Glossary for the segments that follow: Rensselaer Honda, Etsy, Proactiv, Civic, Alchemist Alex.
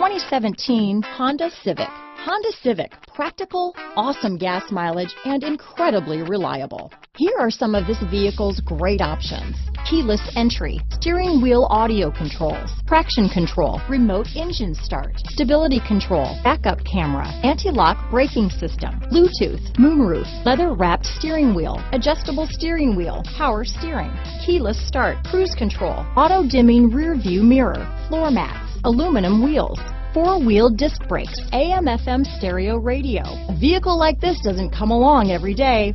2017 Honda Civic. Honda Civic, practical, awesome gas mileage, and incredibly reliable. Here are some of this vehicle's great options: keyless entry, steering wheel audio controls, traction control, remote engine start, stability control, backup camera, anti-lock braking system, Bluetooth, moonroof, leather-wrapped steering wheel, adjustable steering wheel, power steering, keyless start, cruise control, auto-dimming rear view mirror, floor mats, aluminum wheels, four-wheel disc brakes, AM/FM stereo radio. A vehicle like this doesn't come along every day.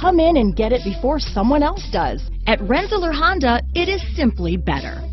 Come in and get it before someone else does. At Rensselaer Honda, it is simply better.